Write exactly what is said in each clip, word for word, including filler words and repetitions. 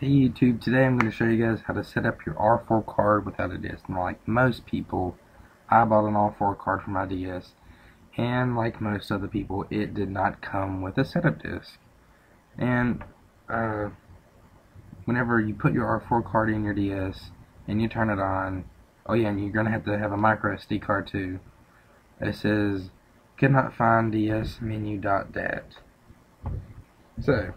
Hey YouTube, today I'm going to show you guys how to set up your R four card without a disc. Now, like most people, I bought an R four card for my D S, and like most other people, it did not come with a setup disc. And uh, whenever you put your R four card in your D S and you turn it on, oh yeah, and you're going to have to have a micro S D card too. It says, cannot find D S menu dot dat. So,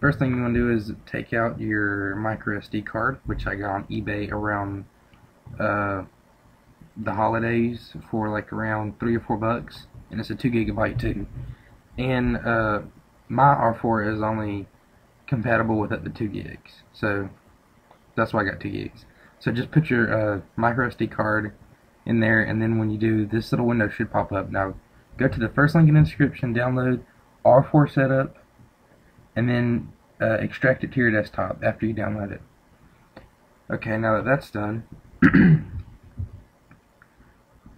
first thing you want to do is take out your micro S D card, which I got on eBay around uh, the holidays for like around three or four bucks, and it's a two gigabyte too. And uh, my R four is only compatible with up to two gigs, so that's why I got two gigs. So just put your uh, micro S D card in there, and then when you do, this little window should pop up. Now go to the first link in the description, download R four setup, and then uh, extract it to your desktop after you download it. Okay, now that that's done,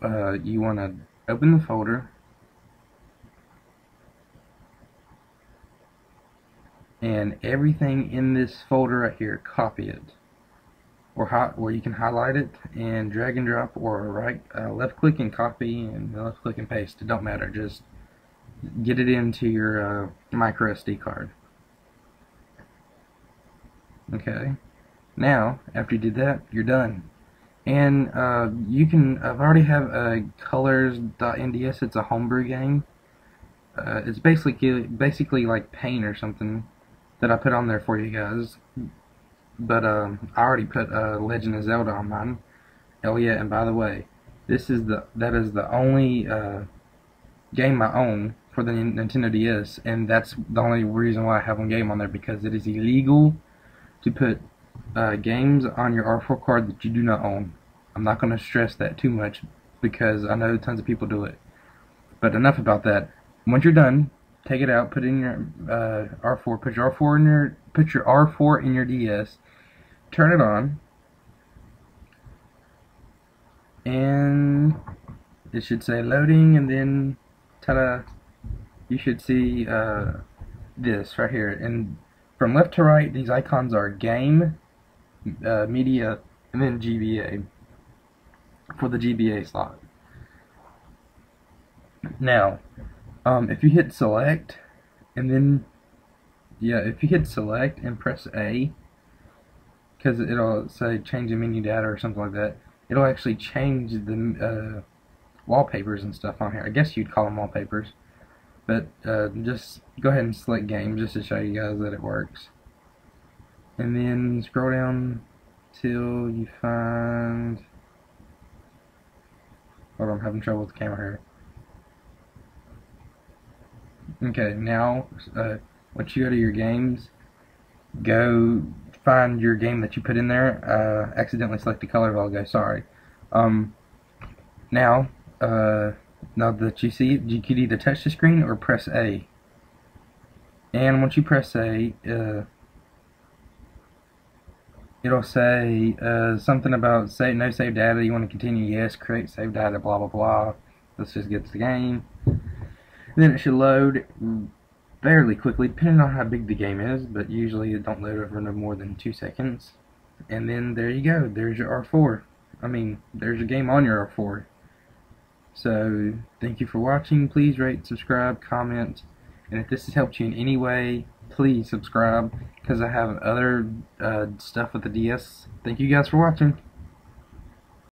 uh, you want to open the folder and everything in this folder right here, copy it, or hot, or you can highlight it and drag and drop, or right, uh, left click and copy, and left click and paste. It don't matter. Just get it into your uh, micro S D card. Okay, now after you do that, you're done. And uh, you can, I already have a colors dot N D S, it's a homebrew game. Uh, it's basically basically like Paint or something that I put on there for you guys. But um, I already put uh, Legend of Zelda on mine. Oh yeah, and by the way, this is the that is the only uh, game I own for the Nintendo D S, and that's the only reason why I have one game on there, because it is illegal to put uh, games on your R four card that you do not own. I'm not going to stress that too much because I know tons of people do it. But enough about that. Once you're done, take it out, put in your uh, R four, put your R four in your, put your R four in your D S, turn it on, and it should say loading, and then ta-da! You should see uh, this right here. And from left to right, these icons are game, uh, media, and then G B A for the G B A slot. Now, um, if you hit select, and then, yeah, if you hit select and press A, because it'll say change the menu data or something like that, it'll actually change the uh, wallpapers and stuff on here. I guess you'd call them wallpapers. But uh, just go ahead and select game just to show you guys that it works. And then scroll down till you find... Hold on, I'm having trouble with the camera here. Okay, now uh, once you go to your games, go find your game that you put in there. Uh, accidentally select the color logo, sorry. Um, now, uh... Now that you see it, you could either touch the screen or press A. And once you press A, uh, it'll say uh, something about save, no save data, you want to continue, yes, create save data, blah, blah, blah. Let's just get to the game. And then it should load fairly quickly, depending on how big the game is, but usually it don't load over no more than two seconds. And then there you go, there's your R four. I mean, there's your game on your R four. So, thank you for watching. Please rate, subscribe, comment, and if this has helped you in any way, please subscribe, because I have other uh, stuff with the D S. Thank you guys for watching.